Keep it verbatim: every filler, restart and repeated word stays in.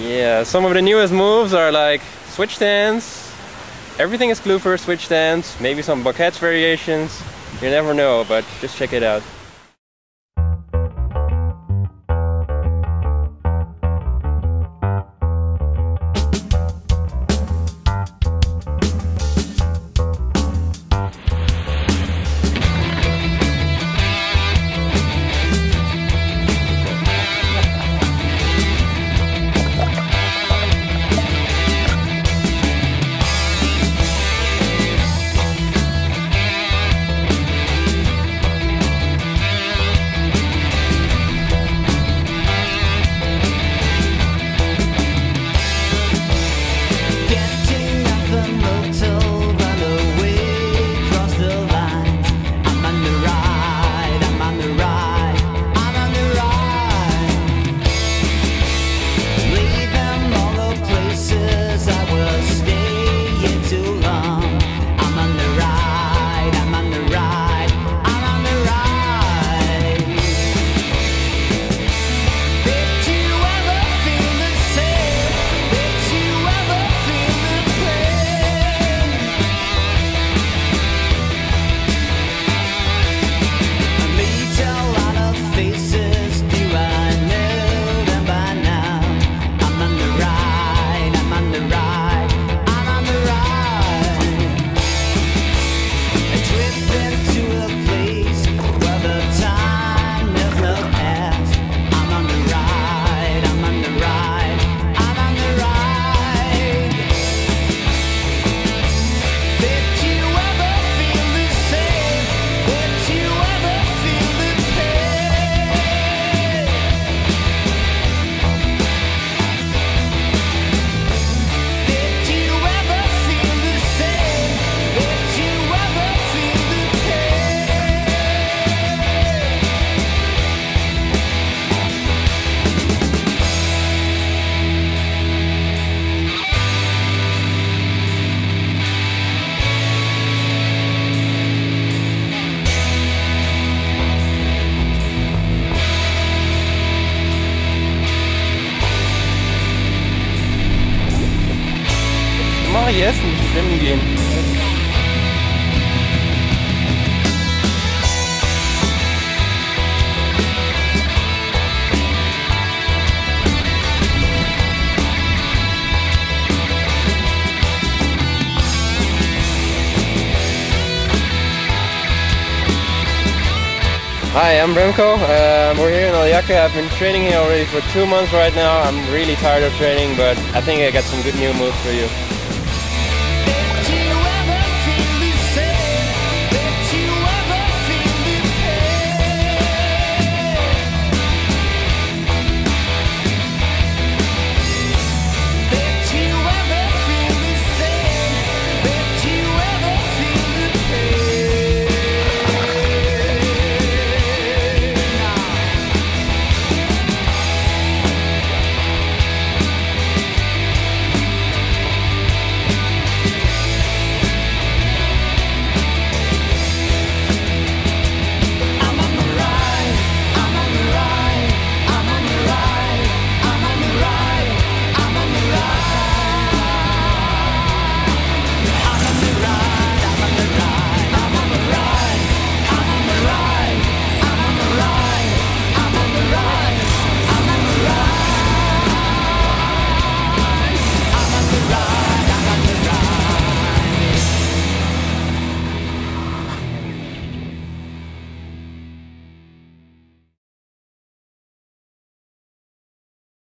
Yeah, some of the newest moves are like switch stands. Everything is glue for switch stands, maybe some Bocquette's variations. You never know, but just check it out. Yes, nicht schwimmen gehen. Hi, I'm Remko. Uh, we're here in El Yaque. I've been training here already for two months right now. I'm really tired of training, but I think I got some good new moves for you.